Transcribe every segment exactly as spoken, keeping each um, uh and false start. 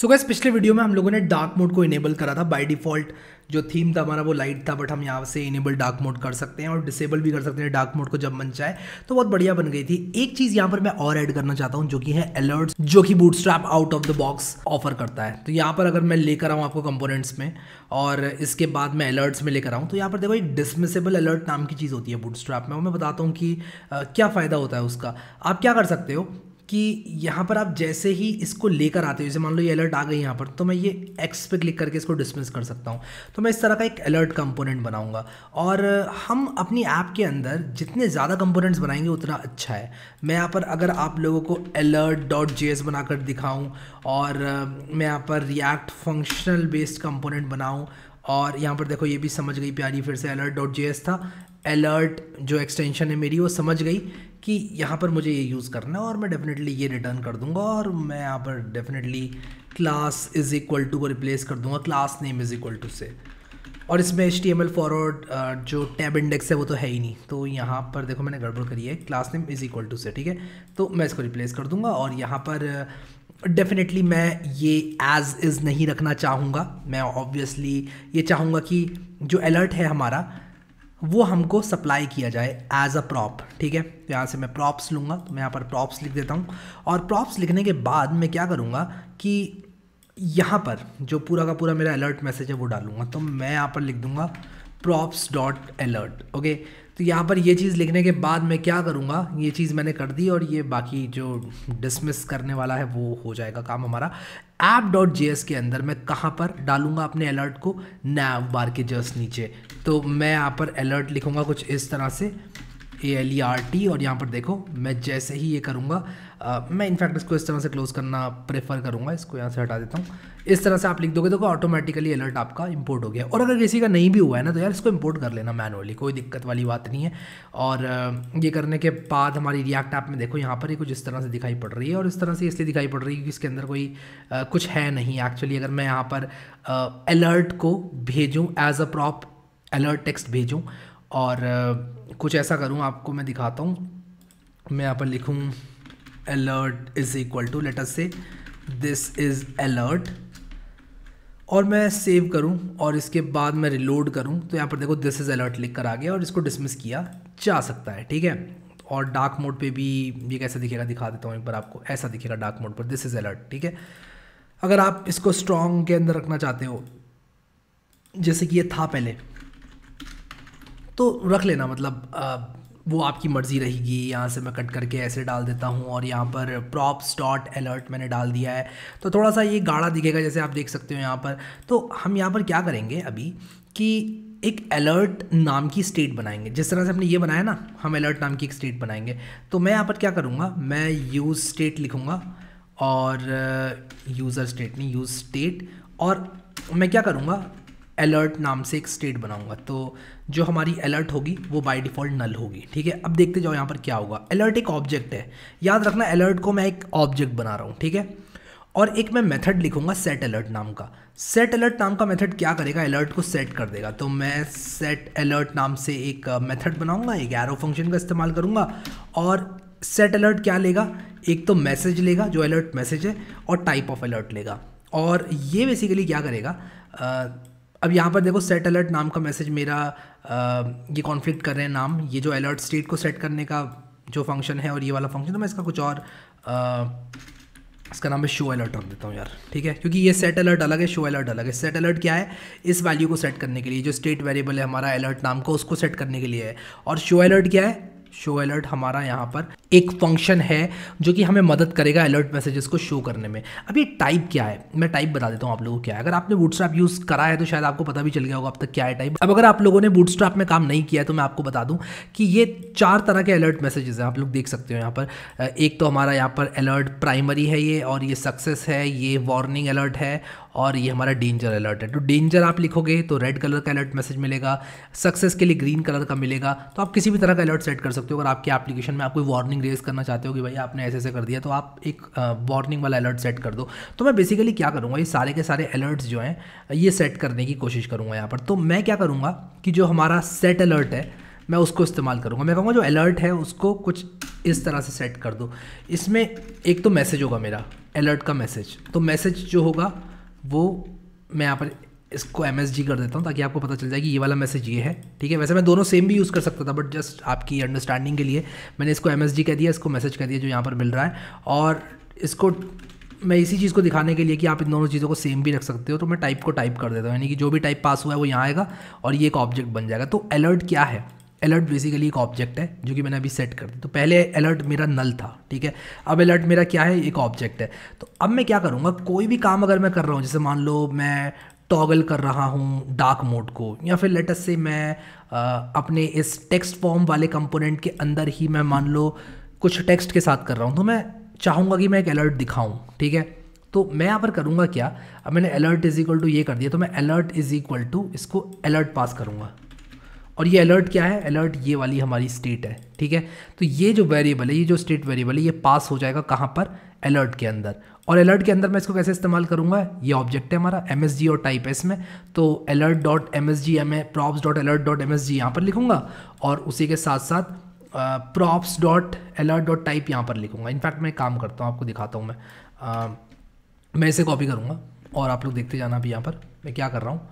So guys पिछले video में हम लोगों ने डार्क मोड को इनेबल करा था। बाय डिफ़ॉल्ट जो थीम था हमारा वो लाइट था, बट हम यहाँ से इनेबल डार्क मोड कर सकते हैं और डिसेबल भी कर सकते हैं डार्क मोड को जब मन चाहे। तो बहुत बढ़िया बन गई थी। एक चीज़ यहाँ पर मैं और ऐड करना चाहता हूँ जो कि है अलर्ट्स, जो कि Bootstrap out of the box offer करता है। तो यहाँ पर अगर मैं लेकर आऊँ आपको कंपोनेंट्स में और इसके बाद मैं अलर्ट्स में लेकर आऊँ तो यहाँ पर देखो एक डिसमिसेबल अलर्ट नाम की चीज़ होती है बूटस्ट्रैप में। और मैं बताता हूँ कि क्या फ़ायदा होता है उसका। आप क्या कर सकते हो कि यहाँ पर आप जैसे ही इसको लेकर आते हो, जैसे मान लो ये अलर्ट आ गई यहाँ पर, तो मैं ये एक्स पे क्लिक करके इसको डिसमिस कर सकता हूँ। तो मैं इस तरह का एक अलर्ट कंपोनेंट बनाऊँगा और हम अपनी ऐप के अंदर जितने ज़्यादा कंपोनेंट्स बनाएंगे उतना अच्छा है। मैं यहाँ पर अगर आप लोगों को अलर्ट डॉट जे एस बनाकर दिखाऊँ और मैं यहाँ पर रिएक्ट फंक्शनल बेस्ड कंपोनेंट बनाऊँ और यहाँ पर देखो ये भी समझ गई प्यारी, फिर से अलर्ट डॉट जे एस था, अलर्ट जो एक्सटेंशन है मेरी वो समझ गई कि यहाँ पर मुझे ये यूज़ करना है और मैं डेफिनेटली ये रिटर्न कर दूँगा। और मैं यहाँ पर definitely class is equal to को रिप्लेस कर दूँगा class name is equal to से। और इसमें H T M L forward जो टैब इंडेक्स है वो तो है ही नहीं, तो यहाँ पर देखो मैंने गड़बड़ करी है class name is equal to से, ठीक है। तो मैं इसको रिप्लेस कर दूँगा और यहाँ पर डेफिनेटली मैं ये एज इज़ नहीं रखना चाहूँगा। मैं ऑब्वियसली ये चाहूँगा कि जो अलर्ट है हमारा वो हमको सप्लाई किया जाए एज अ प्रॉप, ठीक है। तो यहाँ से मैं प्रॉप्स लूँगा, तो मैं यहाँ पर प्रॉप्स लिख देता हूँ। और प्रॉप्स लिखने के बाद मैं क्या करूँगा कि यहाँ पर जो पूरा का पूरा मेरा अलर्ट मैसेज है वो डालूँगा। तो मैं यहाँ पर लिख दूँगा प्रॉप्स डॉट अलर्ट, ओके। तो यहाँ पर ये चीज़ लिखने के बाद मैं क्या करूँगा, ये चीज़ मैंने कर दी और ये बाकी जो डिसमिस करने वाला है वो हो जाएगा काम हमारा। ऐप डॉट जे एस के अंदर मैं कहाँ पर डालूँगा अपने अलर्ट को, नैव बार के जस्ट नीचे। तो मैं यहाँ पर अलर्ट लिखूँगा कुछ इस तरह से A L E R T. और यहाँ पर देखो मैं जैसे ही ये करूँगा, मैं इनफैक्ट इसको इस तरह से क्लोज़ करना प्रेफर करूँगा, इसको यहाँ से हटा देता हूँ। इस तरह से आप लिख दोगे तो ऑटोमेटिकली अलर्ट आपका इंपोर्ट हो गया। और अगर किसी का नहीं भी हुआ है ना तो यार इसको इंपोर्ट कर लेना मैनुअली, कोई दिक्कत वाली बात नहीं है। और ये करने के बाद हमारी रिएक्ट ऐप में देखो यहाँ पर ही कुछ इस तरह से दिखाई पड़ रही है। और इस तरह से इसलिए दिखाई पड़ रही है क्योंकि इसके अंदर कोई आ, कुछ है नहीं एक्चुअली। अगर मैं यहाँ पर अलर्ट को भेजूँ as a prop, alert text भेजूँ और आ, कुछ ऐसा करूँ, आपको मैं दिखाता हूँ। मैं यहाँ पर लिखूँ alert is equal to let us से दिस इज़ अलर्ट और मैं सेव करूं और इसके बाद मैं रिलोड करूं तो यहाँ पर देखो दिस इज़ अलर्ट लिख कर आ गया और इसको डिसमिस किया जा सकता है, ठीक है। और डार्क मोड पे भी ये कैसा दिखेगा दिखा देता हूँ एक बार आपको, ऐसा दिखेगा डार्क मोड पर दिस इज़ अलर्ट, ठीक है। अगर आप इसको स्ट्रॉन्ग के अंदर रखना चाहते हो जैसे कि ये था पहले तो रख लेना, मतलब आ, वो आपकी मर्ज़ी रहेगी। यहाँ से मैं कट करके ऐसे डाल देता हूँ और यहाँ पर प्रॉप्स डॉट अलर्ट मैंने डाल दिया है तो थोड़ा सा ये गाढ़ा दिखेगा जैसे आप देख सकते हो यहाँ पर। तो हम यहाँ पर क्या करेंगे अभी कि एक अलर्ट नाम की स्टेट बनाएंगे। जिस तरह से हमने ये बनाया ना, हम अलर्ट नाम की एक स्टेट बनाएंगे। तो मैं यहाँ पर क्या करूँगा, मैं यूज स्टेट लिखूँगा और यूज़र स्टेट नहीं यूज स्टेट, और मैं क्या करूँगा अलर्ट नाम से एक स्टेट बनाऊंगा। तो जो हमारी अलर्ट होगी वो बाय डिफ़ॉल्ट नल होगी, ठीक है। अब देखते जाओ यहाँ पर क्या होगा। अलर्ट एक ऑब्जेक्ट है, याद रखना अलर्ट को मैं एक ऑब्जेक्ट बना रहा हूँ, ठीक है। और एक मैं मेथड लिखूंगा सेट अलर्ट नाम का। सेट अलर्ट नाम का मेथड क्या करेगा, अलर्ट को सेट कर देगा। तो मैं सेट अलर्ट नाम से एक मेथड बनाऊँगा, एक एरो फंक्शन का इस्तेमाल करूँगा। और सेट अलर्ट क्या लेगा, एक तो मैसेज लेगा जो अलर्ट मैसेज है और टाइप ऑफ अलर्ट लेगा। और ये बेसिकली क्या करेगा, आ, अब यहाँ पर देखो सेट अलर्ट नाम का मैसेज मेरा आ, ये कॉन्फ्लिक्ट कर रहे हैं नाम, ये जो अलर्ट स्टेट को सेट करने का जो फंक्शन है और ये वाला फंक्शन। तो मैं इसका कुछ और आ, इसका नाम मैं शो अलर्ट रख देता हूँ यार, ठीक है, क्योंकि ये सेट अलर्ट अलग है शो अलर्ट अलग है। सेट अलर्ट क्या है, इस वैल्यू को सेट करने के लिए जो स्टेट वेरिएबल है हमारा अलर्ट नाम को उसको सेट करने के लिए है। और शो अलर्ट क्या है, शो अलर्ट हमारा यहाँ पर एक फंक्शन है जो कि हमें मदद करेगा अलर्ट मैसेजेस को शो करने में। अब ये टाइप क्या है, मैं टाइप बता देता हूँ आप लोगों को क्या है। अगर आपने बूटस्ट्रैप यूज़ करा है तो शायद आपको पता भी चल गया होगा अब तक क्या है टाइप। अब अगर आप लोगों ने बूटस्ट्रैप में काम नहीं किया है तो मैं आपको बता दूँ कि ये चार तरह के अलर्ट मैसेजेस हैं, आप लोग देख सकते हो यहाँ पर। एक तो हमारा यहाँ पर अलर्ट प्राइमरी है ये, और ये सक्सेस है, ये वार्निंग अलर्ट है, और ये हमारा डेंजर अलर्ट है। तो डेंजर आप लिखोगे तो रेड कलर का अलर्ट मैसेज मिलेगा, सक्सेस के लिए ग्रीन कलर का मिलेगा। तो आप किसी भी तरह का अलर्ट सेट कर सकते हो। अगर आपके एप्लीकेशन में आप कोई वार्निंग रेज करना चाहते हो कि भाई आपने ऐसे ऐसे कर दिया तो आप एक वार्निंग वाला अलर्ट सेट कर दो। तो मैं बेसिकली क्या करूँगा, ये सारे के सारे अलर्ट्स जो हैं ये सेट करने की कोशिश करूँगा यहाँ पर। तो मैं क्या करूँगा कि जो हमारा सेट अलर्ट है मैं उसको इस्तेमाल करूँगा। मैं कहूँगा जो अलर्ट है उसको कुछ इस तरह से सेट कर दो। इसमें एक तो मैसेज होगा मेरा अलर्ट का मैसेज, तो मैसेज जो होगा वो मैं यहाँ पर इसको एम एस जी कर देता हूँ ताकि आपको पता चल जाए कि ये वाला मैसेज ये है। ठीक है, वैसे मैं दोनों सेम भी यूज़ कर सकता था, बट जस्ट आपकी अंडरस्टैंडिंग के लिए मैंने इसको एम एस जी कह दिया, इसको मैसेज कह दिया जो यहाँ पर मिल रहा है। और इसको मैं इसी चीज़ को दिखाने के लिए कि आप इन दोनों चीज़ों को सेम भी रख सकते हो, तो मैं टाइप को टाइप कर देता हूँ, यानी कि जो भी टाइप पास हुआ है वो यहाँ आएगा और ये एक ऑब्जेक्ट बन जाएगा। तो अलर्ट क्या है? अलर्ट बेसिकली एक ऑब्जेक्ट है जो कि मैंने अभी सेट कर दिया। तो पहले अलर्ट मेरा नल था, ठीक है, अब अलर्ट मेरा क्या है? एक ऑब्जेक्ट है। तो अब मैं क्या करूँगा, कोई भी काम अगर मैं कर रहा हूँ, जैसे मान लो मैं टॉगल कर रहा हूँ डार्क मोड को, या फिर लेट अस से मैं आ, अपने इस टेक्स्ट फॉर्म वाले कंपोनेंट के अंदर ही मैं मान लो कुछ टेक्स्ट के साथ कर रहा हूँ, तो मैं चाहूँगा कि मैं एक अलर्ट दिखाऊं। ठीक है, तो मैं यहाँ पर करूँगा क्या, अब मैंने अलर्ट इज़ इक्वल टू ये कर दिया, तो मैं अलर्ट इज़ इक्वल टू इसको अलर्ट पास करूँगा। और ये अलर्ट क्या है? अलर्ट ये वाली हमारी स्टेट है। ठीक है, तो ये जो वेरिएबल है, ये जो स्टेट वेरिएबल है, ये पास हो जाएगा कहाँ पर? अलर्ट के अंदर। और अलर्ट के अंदर मैं इसको कैसे इस्तेमाल करूँगा? ये ऑब्जेक्ट है हमारा, एम एस जी और टाइप है इसमें, तो alert dot M S G मैं props dot alert dot M S G यहाँ पर लिखूँगा और उसी के साथ साथ props dot alert dot type यहाँ पर लिखूँगा। इनफैक्ट मैं काम करता हूँ, आपको दिखाता हूँ मैं uh, मैं इसे कॉपी करूँगा और आप लोग देखते जाना भी यहाँ पर मैं क्या कर रहा हूँ।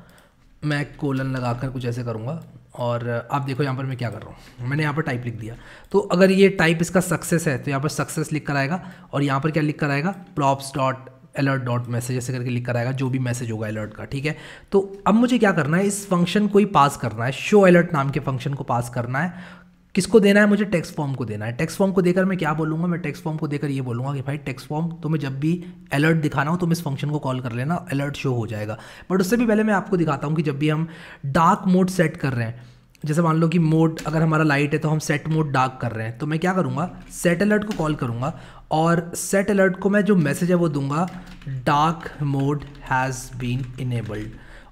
मैं कोलन लगा कर कुछ ऐसे करूँगा और आप देखो यहाँ पर मैं क्या कर रहा हूँ। मैंने यहाँ पर टाइप लिख दिया, तो अगर ये टाइप इसका सक्सेस है तो यहाँ पर सक्सेस लिख कर आएगा और यहाँ पर क्या लिख कर आएगा? Props dot alert dot message ऐसे करके लिख कर आएगा जो भी मैसेज होगा अलर्ट का। ठीक है, तो अब मुझे क्या करना है, इस फंक्शन को ही पास करना है, शो अलर्ट नाम के फंक्शन को पास करना है। किसको देना है मुझे? टेक्स्ट फॉर्म को देना है। टेक्स्ट फॉर्म को देकर मैं क्या बोलूँगा, मैं टेक्स्ट फॉर्म को देकर ये बोलूँगा कि भाई टेक्स्ट फॉर्म तुम्हें जब भी अलर्ट दिखाना हो तुम इस फंक्शन को कॉल कर लेना, अलर्ट शो हो जाएगा। बट उससे भी पहले मैं आपको दिखाता हूँ कि जब भी हम डार्क मोड सेट कर रहे हैं, जैसे मान लो कि मोड अगर हमारा लाइट है तो हम सेट मोड डार्क कर रहे हैं, तो मैं क्या करूँगा, सेट अलर्ट को कॉल करूँगा और सेट अलर्ट को मैं जो मैसेज है वो दूंगा, dark mode has been enabled,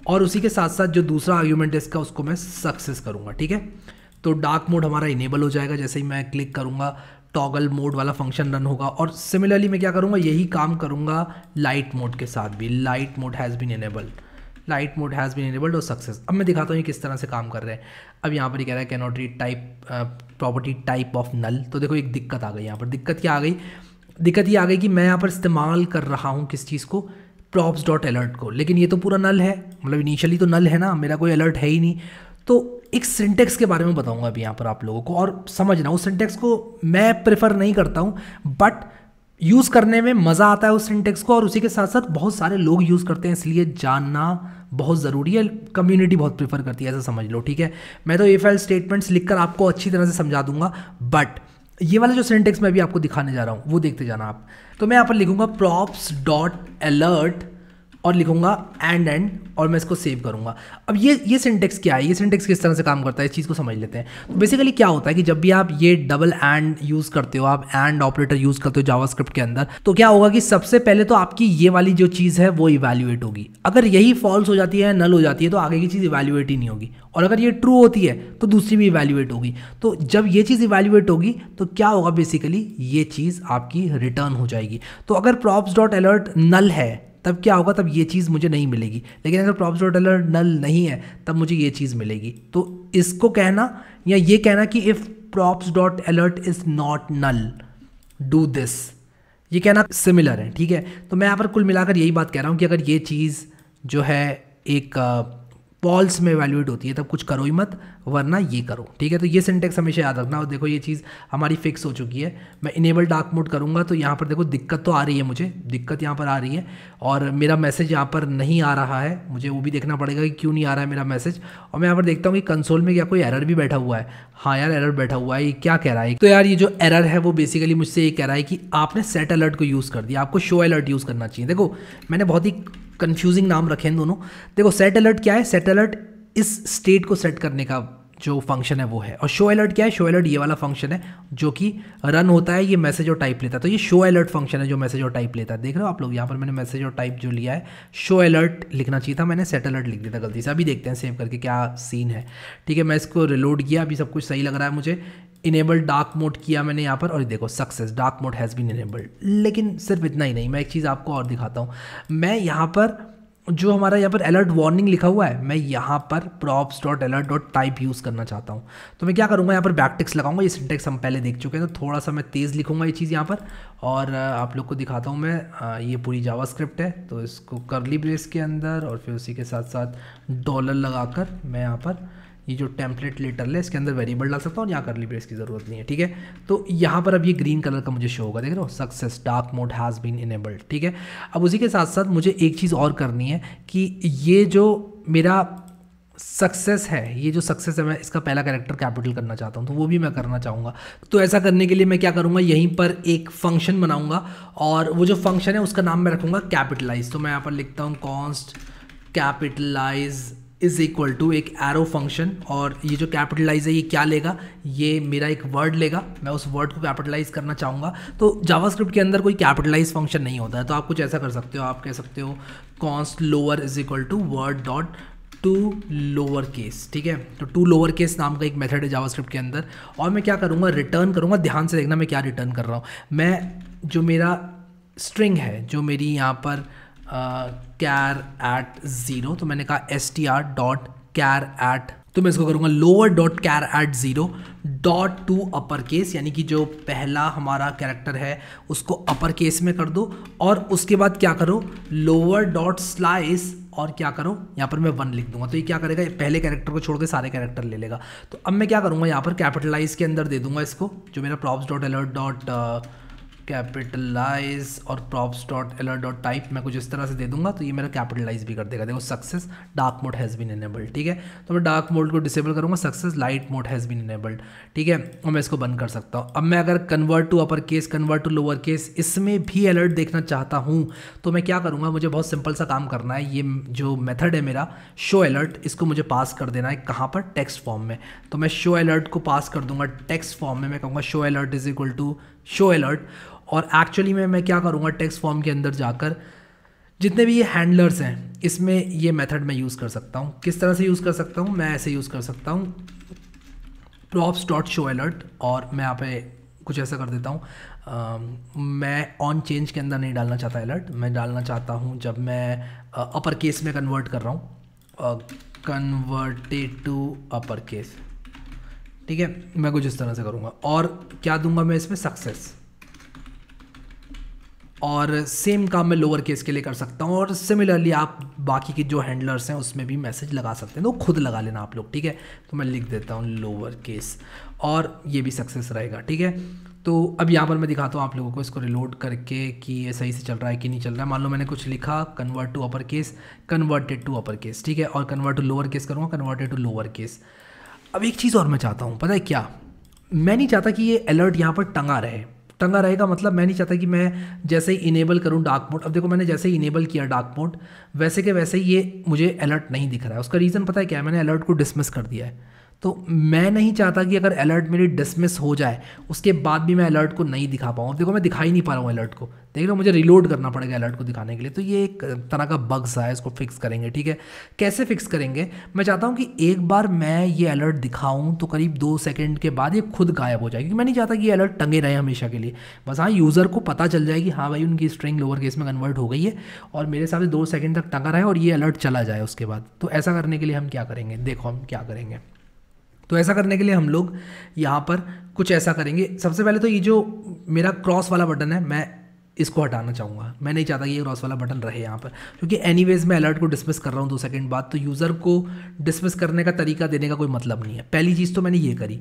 और उसी के साथ साथ जो दूसरा आर्ग्यूमेंट है इसका उसको मैं सक्सेस करूँगा। ठीक है, तो डार्क मोड हमारा इनेबल हो जाएगा। जैसे ही मैं क्लिक करूँगा टॉगल मोड वाला फंक्शन रन होगा। और सिमिलरली मैं क्या करूँगा, यही काम करूँगा लाइट मोड के साथ भी, light mode has been enabled, light mode has been enabled और सक्सेस। अब मैं दिखाता हूँ ये किस तरह से काम कर रहे हैं। अब यहाँ पर ये कह रहा है can not read type property type of null. तो देखो एक दिक्कत आ गई यहाँ पर। दिक्कत क्या आ गई? दिक्कत ये आ गई कि मैं यहाँ पर इस्तेमाल कर रहा हूँ किस चीज़ को, प्रॉप्स डॉट अलर्ट को, लेकिन ये तो पूरा नल है, मतलब इनिशियली तो नल है ना, मेरा कोई अलर्ट है ही नहीं। तो एक सिंटेक्स के बारे में बताऊँगा अभी यहाँ पर आप लोगों को, और समझना उस सिंटेक्स को मैं प्रेफर नहीं करता हूँ, बट यूज़ करने में मज़ा आता है उस सिंटेक्स को, और उसी के साथ साथ बहुत सारे लोग यूज़ करते हैं, इसलिए जानना बहुत ज़रूरी है। कम्युनिटी बहुत प्रेफर करती है, ऐसा समझ लो। ठीक है, मैं तो इफ एल्स स्टेटमेंट्स लिखकर आपको अच्छी तरह से समझा दूंगा, बट ये वाला जो सिंटेक्स मैं भी आपको दिखाने जा रहा हूँ वो देखते जाना आप। तो मैं यहाँ पर लिखूँगा प्रॉप्स डॉट अलर्ट और लिखूँगा एंड एंड और मैं इसको सेव करूँगा। अब ये ये सिंटेक्स क्या है, ये सिंटेक्स किस तरह से काम करता है, इस चीज़ को समझ लेते हैं। तो बेसिकली क्या होता है कि जब भी आप ये डबल एंड यूज़ करते हो, आप एंड ऑपरेटर यूज़ करते हो जावास्क्रिप्ट के अंदर, तो क्या होगा कि सबसे पहले तो आपकी ये वाली जो चीज़ है वो इवैल्यूएट होगी। अगर यही फॉल्स हो जाती है, नल हो जाती है, तो आगे की चीज़ इवैल्यूएट ही नहीं होगी, और अगर ये ट्रू होती है तो दूसरी भी इवैल्यूएट होगी। तो जब ये चीज़ इवैल्यूएट होगी तो क्या होगा, बेसिकली ये चीज़ आपकी रिटर्न हो जाएगी। तो अगर प्रॉप्स डॉट अलर्ट नल है तब क्या होगा, तब ये चीज़ मुझे नहीं मिलेगी, लेकिन अगर प्रॉप्स डॉट अलर्ट नल नहीं है तब मुझे ये चीज़ मिलेगी। तो इसको कहना या ये कहना कि if props dot alert is not null do this, ये कहना सिमिलर है। ठीक है, तो मैं यहाँ पर कुल मिलाकर यही बात कह रहा हूँ कि अगर ये चीज़ जो है एक फॉल्स में इवैल्यूएट होती है तब कुछ करो ही मत, वरना ये करो। ठीक है, तो ये सिंटेक्स हमेशा याद रखना। और देखो ये चीज़ हमारी फिक्स हो चुकी है। मैं इनेबल डार्क मोड करूँगा तो यहाँ पर देखो दिक्कत तो आ रही है, मुझे दिक्कत यहाँ पर आ रही है और मेरा मैसेज यहाँ पर नहीं आ रहा है। मुझे वो भी देखना पड़ेगा कि क्यों नहीं आ रहा है मेरा मैसेज। और मैं यहाँ पर देखता हूँ कि कंसोल में क्या कोई एरर भी बैठा हुआ है। हाँ यार, एरर बैठा हुआ है। ये क्या कह रहा है? तो यार ये जो एरर है वो बेसिकली मुझसे ये कह रहा है कि आपने सेट अलर्ट को यूज़ कर दिया, आपको शो अलर्ट यूज़ करना चाहिए। देखो मैंने बहुत ही कंफ्यूजिंग नाम रखे हैं दोनों। देखो सेट अलर्ट क्या है? सेट अलर्ट इस स्टेट को सेट करने का जो फंक्शन है वो है, और शो अलर्ट क्या है? शो अलर्ट ये वाला फंक्शन है जो कि रन होता है, ये मैसेज और टाइप लेता है। तो ये शो अलर्ट फंक्शन है जो मैसेज और टाइप लेता है। देख रहे हो आप लोग, यहाँ पर मैंने मैसेज और टाइप जो लिया है, शो अलर्ट लिखना चाहिए था, मैंने सेट अलर्ट लिख दिया था गलती से। अभी देखते हैं सेव करके क्या सीन है। ठीक है, मैं इसको रिलोड किया, अभी सब कुछ सही लग रहा है मुझे। इनेबल डार्क मोड किया मैंने यहाँ पर और देखो success, dark mode has been enabled. लेकिन सिर्फ इतना ही नहीं, मैं एक चीज़ आपको और दिखाता हूँ। मैं यहाँ पर जो हमारा यहाँ पर अलर्ट वार्निंग लिखा हुआ है, मैं यहाँ पर props dot alert dot type use करना चाहता हूँ। तो मैं क्या करूँगा, यहाँ पर बैकटिक्स लगाऊंगा। ये सिंटेक्स हम पहले देख चुके हैं, तो थोड़ा सा मैं तेज़ लिखूँगा ये चीज़ यहाँ पर, और आप लोग को दिखाता हूँ मैं। ये पूरी जावास्क्रिप्ट है, तो इसको करली ब्रेस के अंदर और फिर उसी के साथ साथ डॉलर लगा कर मैं यहाँ पर ये जो टेम्पलेट लेटर है इसके अंदर वेरिएबल डाल सकता हूँ, और यहाँ करली ब्रेस की ज़रूरत नहीं है। ठीक है, तो यहाँ पर अब ये ग्रीन कलर का मुझे शो होगा, देख रहे हो, success dark mode has been enabled. ठीक है, अब उसी के साथ साथ मुझे एक चीज़ और करनी है कि ये जो मेरा सक्सेस है, ये जो सक्सेस है, मैं इसका पहला कैरेक्टर कैपिटल करना चाहता हूँ, तो वो भी मैं करना चाहूँगा। तो ऐसा करने के लिए मैं क्या करूँगा, यहीं पर एक फंक्शन बनाऊँगा, और वो जो फंक्शन है उसका नाम मैं रखूँगा कैपिटलाइज। तो मैं यहाँ पर लिखता हूँ const capitalize is equal to एक एरो फंक्शन, और ये जो कैपिटलाइज है ये क्या लेगा, ये मेरा एक वर्ड लेगा, मैं उस वर्ड को कैपिटलाइज करना चाहूँगा। तो जावास्क्रिप्ट के अंदर कोई कैपिटलाइज फंक्शन नहीं होता है, तो आप कुछ ऐसा कर सकते हो, आप कह सकते हो const lower is equal to word dot to lower case. ठीक है, तो टू लोअर केस नाम का एक मेथड है जावास्क्रिप्ट के अंदर, और मैं क्या करूँगा, रिटर्न करूँगा। ध्यान से देखना मैं क्या रिटर्न कर रहा हूँ, मैं जो मेरा स्ट्रिंग है, जो मेरी यहाँ पर कैर एट ज़ीरो, तो मैंने कहा S T R dot char at, तो मैं इसको करूँगा lower dot char at zero dot to upper case, यानी कि जो पहला हमारा कैरेक्टर है उसको अपर केस में कर दो, और उसके बाद क्या करो, लोअर डॉट स्लाइस, और क्या करो, यहाँ पर मैं वन लिख दूंगा। तो ये क्या करेगा, पहले कैरेक्टर को छोड़ के सारे कैरेक्टर ले लेगा। तो अब मैं क्या करूँगा, यहाँ पर कैपिटलाइज के अंदर दे दूंगा इसको, जो मेरा props dot alert dot capitalize और props dot alert dot type मैं कुछ इस तरह से दे दूंगा, तो ये मेरा कैपिटलाइज भी कर देगा। देखो, success dark mode has been enabled. ठीक है, तो मैं डार्क मोड को डिसेबल करूंगा, success light mode has been enabled. ठीक है, और मैं इसको बंद कर सकता हूँ। अब मैं अगर convert to upper case, convert to lower case, इसमें भी अलर्ट देखना चाहता हूँ, तो मैं क्या करूँगा, मुझे बहुत सिंपल सा काम करना है। ये जो मेथड है मेरा शो अलर्ट, इसको मुझे पास कर देना है, कहाँ पर, टेक्स्ट फॉर्म में। तो मैं शो अलर्ट को पास कर दूंगा टेक्स्ट फॉर्म में। मैं कहूँगा show alert is equal to show alert, और एक्चुअली में मैं क्या करूँगा, टेक्स्ट फॉर्म के अंदर जाकर जितने भी ये हैंडलर्स हैं इसमें ये मेथड मैं यूज़ कर सकता हूँ। किस तरह से यूज़ कर सकता हूँ, मैं ऐसे यूज़ कर सकता हूँ प्रॉप्स डॉट शो अलर्ट, और मैं यहाँ पे कुछ ऐसा कर देता हूँ, मैं ऑन चेंज के अंदर नहीं डालना चाहता अलर्ट, मैं डालना चाहता हूँ जब मैं अपर केस में कन्वर्ट कर रहा हूँ, कन्वर्टेड टू अपर केस। ठीक है, मैं कुछ इस तरह से करूँगा, और क्या दूंगा मैं इसमें, सक्सेस। और सेम काम मैं लोअर केस के लिए कर सकता हूँ, और सिमिलरली आप बाकी के जो हैंडलर्स हैं उसमें भी मैसेज लगा सकते हैं, तो खुद लगा लेना आप लोग। ठीक है, तो मैं लिख देता हूँ लोअर केस, और ये भी सक्सेस रहेगा। ठीक है, तो अब यहाँ पर मैं दिखाता हूँ आप लोगों को इसको रिलोड करके कि ये सही से चल रहा है कि नहीं चल रहा है। मान लो मैंने कुछ लिखा, convert to upper case, converted to upper case. ठीक है, और कन्वर्ट टू लोअर केस करूँगा, कन्वर्टेड टू लोअर केस। अब एक चीज़ और मैं चाहता हूँ, पता है क्या, मैं नहीं चाहता कि ये अलर्ट यहाँ पर टंगा रहे। टंगा रहेगा मतलब मैं नहीं चाहता कि मैं जैसे ही इनेबल करूँ डार्क मोड, अब देखो मैंने जैसे ही इनेबल किया डार्क मोड, वैसे के वैसे ही ये मुझे अलर्ट नहीं दिख रहा है। उसका रीज़न पता है क्या है, मैंने अलर्ट को डिसमिस कर दिया है। तो मैं नहीं चाहता कि अगर अलर्ट मेरी डिसमिस हो जाए उसके बाद भी मैं अलर्ट को नहीं दिखा पाऊँ। देखो मैं दिखा ही नहीं पा रहा हूँ अलर्ट को, देख लो मुझे रिलोड करना पड़ेगा अलर्ट को दिखाने के लिए। तो ये एक तरह का बग सा है, इसको फिक्स करेंगे। ठीक है, कैसे फिक्स करेंगे, मैं चाहता हूँ कि एक बार मैं ये अलर्ट दिखाऊँ तो करीब दो सेकंड के बाद ये खुद गायब हो जाए, क्योंकि मैं नहीं चाहता कि ये अलर्ट टंगे रहे हमेशा के लिए। बस हाँ, यूज़र को पता चल जाए कि हाँ भाई उनकी स्ट्रिंग लोअर केस में कन्वर्ट हो गई है, और मेरे साथ दो सेकेंड तक टंगा रहे और ये अलर्ट चला जाए उसके बाद। तो ऐसा करने के लिए हम क्या करेंगे, देखो हम क्या करेंगे। तो ऐसा करने के लिए हम लोग यहाँ पर कुछ ऐसा करेंगे। सबसे पहले तो ये जो मेरा क्रॉस वाला बटन है मैं इसको हटाना चाहूँगा, मैं नहीं चाहता कि ये क्रॉस वाला बटन रहे यहाँ पर, क्योंकि एनीवेज मैं अलर्ट को डिसमिस कर रहा हूँ दो सेकंड बाद, तो यूज़र को डिसमिस करने का तरीका देने का कोई मतलब नहीं है। पहली चीज़ तो मैंने ये करी।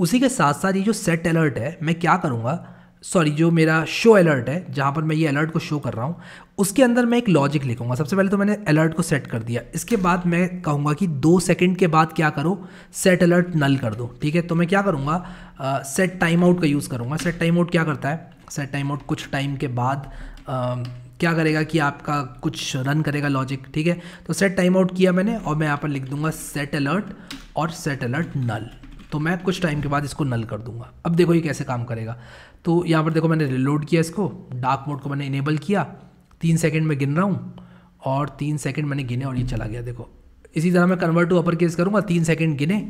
उसी के साथ साथ ये जो सेट अलर्ट है, मैं क्या करूँगा, सॉरी जो मेरा शो अलर्ट है जहाँ पर मैं ये अलर्ट को शो कर रहा हूँ, उसके अंदर मैं एक लॉजिक लिखूंगा। सबसे पहले तो मैंने अलर्ट को सेट कर दिया, इसके बाद मैं कहूँगा कि दो सेकंड के बाद क्या करो, सेट अलर्ट नल कर दो। ठीक है, तो मैं क्या करूँगा, सेट टाइम आउट का यूज़ करूँगा। सेट टाइम आउट क्या करता है, सेट टाइम आउट कुछ टाइम के बाद uh, क्या करेगा कि आपका कुछ रन करेगा लॉजिक। ठीक है, तो सेट टाइम आउट किया मैंने, और मैं यहाँ पर लिख दूँगा सेट अलर्ट और सेट अलर्ट नल। तो मैं कुछ टाइम के बाद इसको नल कर दूंगा। अब देखो ये कैसे काम करेगा। तो यहाँ पर देखो मैंने रिलोड किया इसको, डार्क मोड को मैंने इनेबल किया, तीन सेकंड में गिन रहा हूँ, और तीन सेकंड मैंने गिने और ये चला गया। देखो इसी तरह मैं कन्वर्ट टू अपर केस करूँगा, तीन सेकंड गिने,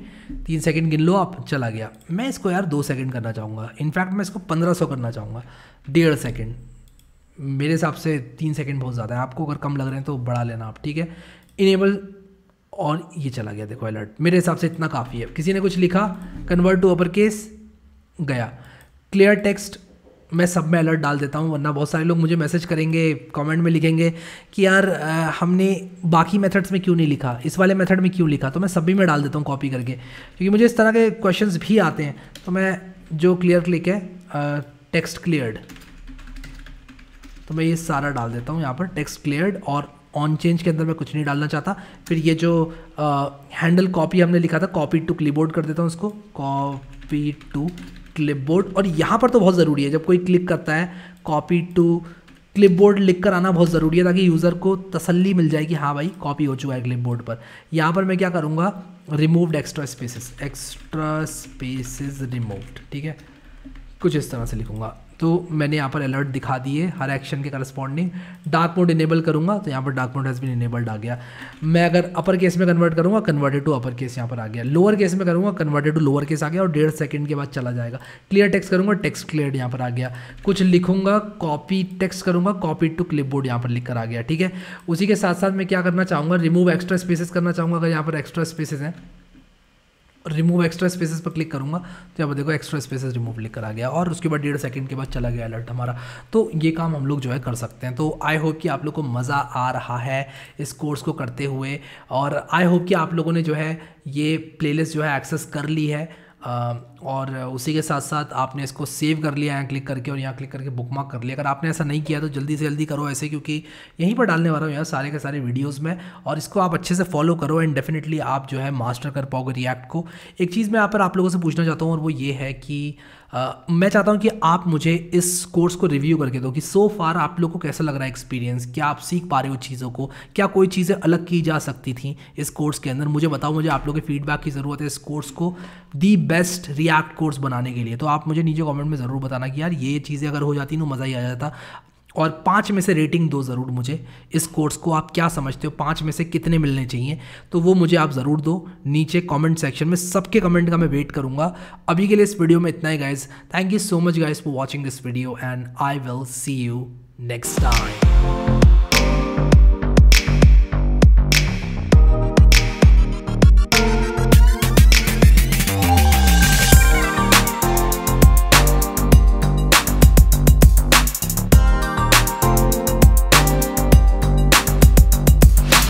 तीन सेकंड गिन लो आप, चला गया। मैं इसको यार दो सेकंड करना चाहूँगा, इनफैक्ट मैं इसको पंद्रह सौ करना चाहूँगा, डेढ़ सेकेंड मेरे हिसाब से तीन सेकंड बहुत ज़्यादा है, आपको अगर कम लग रहे हैं तो बढ़ा लेना आप, ठीक है। इनेबल, और ये चला गया देखो अलर्ट, मेरे हिसाब से इतना काफ़ी है। किसी ने कुछ लिखा, कन्वर्ट टू अपरकेस गया। क्लियर टेक्स्ट मैं सब में अलर्ट डाल देता हूँ, वरना बहुत सारे लोग मुझे मैसेज करेंगे, कमेंट में लिखेंगे कि यार आ, हमने बाकी मेथड्स में क्यों नहीं लिखा, इस वाले मेथड में क्यों लिखा, तो मैं सभी में डाल देता हूँ कॉपी करके, क्योंकि मुझे इस तरह के क्वेश्चंस भी आते हैं। तो मैं जो क्लियर क्लिक है, टेक्स्ट क्लियर्ड, तो मैं ये सारा डाल देता हूँ यहाँ पर, टेक्स्ट क्लियर्ड। और ऑन चेंज के अंदर मैं कुछ नहीं डालना चाहता। फिर ये जो हैंडल कॉपी हमने लिखा था, कॉपी टू क्लिपबोर्ड कर देता हूँ उसको, कॉपी टू क्लिपबोर्ड। और यहाँ पर तो बहुत ज़रूरी है, जब कोई क्लिक करता है कॉपी टू क्लिपबोर्ड लिख कर आना बहुत ज़रूरी है, ताकि यूज़र को तसल्ली मिल जाए कि हाँ भाई कॉपी हो चुका है क्लिपबोर्ड पर। यहाँ पर मैं क्या करूँगा, removed extra spaces, extra spaces removed, ठीक है, कुछ इस तरह से लिखूँगा। तो मैंने यहाँ पर अलर्ट दिखा दिए हर एक्शन के करस्पॉन्डिंग। डार्क मोड इनेबल करूँगा तो यहाँ पर dark mode has been enabled आ गया। मैं अगर अपर केस में कन्वर्ट करूँगा, कन्वर्टेड टू अपर केस यहाँ पर आ गया। लोअर केस में करूँगा, कन्वर्टेड टू लोअर केस आ गया और डेढ़ सेकंड के बाद चला जाएगा। क्लियर टेक्स्ट करूँगा, टेक्स्ट क्लियर यहाँ पर आ गया। कुछ लिखूँगा, कॉपी टेक्स्ट करूँगा, कॉपी टू क्लिप बोर्ड यहाँ पर लिख कर आ गया, ठीक है। उसी के साथ साथ मैं क्या करना चाहूँगा, रिमूव एक्स्ट्रा स्पेसेस करना चाहूँगा। अगर यहाँ पर एक्स्ट्रा स्पेसेस हैं, रिमूव एक्स्ट्रा स्पेसेस पर क्लिक करूँगा तो यहाँ पर देखो एक्स्ट्रा स्पेसेस रिमूव लिख कर आ गया और उसके बाद डेढ़ सेकंड के बाद चला गया अलर्ट हमारा। तो ये काम हम लोग जो है कर सकते हैं। तो आई होप कि आप लोग को मज़ा आ रहा है इस कोर्स को करते हुए, और आई होप कि आप लोगों ने जो है ये प्लेलिस्ट जो है एक्सेस कर ली है, और उसी के साथ साथ आपने इसको सेव कर लिया है क्लिक करके, और यहाँ क्लिक करके बुकमार्क कर लिया। अगर आपने ऐसा नहीं किया तो जल्दी से जल्दी करो ऐसे, क्योंकि यहीं पर डालने वाला हूँ यार सारे के सारे वीडियोस में, और इसको आप अच्छे से फॉलो करो एंड डेफिनेटली आप जो है मास्टर कर पाओगे रिएक्ट को। एक चीज़ मैं यहाँ पर आप लोगों से पूछना चाहता हूँ, और वो ये है कि आ, मैं चाहता हूँ कि आप मुझे इस कोर्स को रिव्यू करके दो कि सो फार आप लोग को कैसा लग रहा है एक्सपीरियंस, क्या आप सीख पा रहे हो चीज़ों को, क्या कोई चीज़ें अलग की जा सकती थी इस कोर्स के अंदर, मुझे बताओ। मुझे आप लोगों के फीडबैक की ज़रूरत है इस कोर्स को दी बेस्ट रिएक्ट कोर्स बनाने के लिए। तो आप मुझे नीचे कमेंट में ज़रूर बताना कि यार ये चीज़ें अगर हो जाती ना मज़ा ही आ जाता। और पाँच में से रेटिंग दो ज़रूर मुझे, इस कोर्स को आप क्या समझते हो पाँच में से कितने मिलने चाहिए, तो वो मुझे आप ज़रूर दो नीचे कमेंट सेक्शन में। सबके कमेंट का मैं वेट करूँगा। अभी के लिए इस वीडियो में इतना ही guys. Thank you so much guys for watching this video and I will see you next time.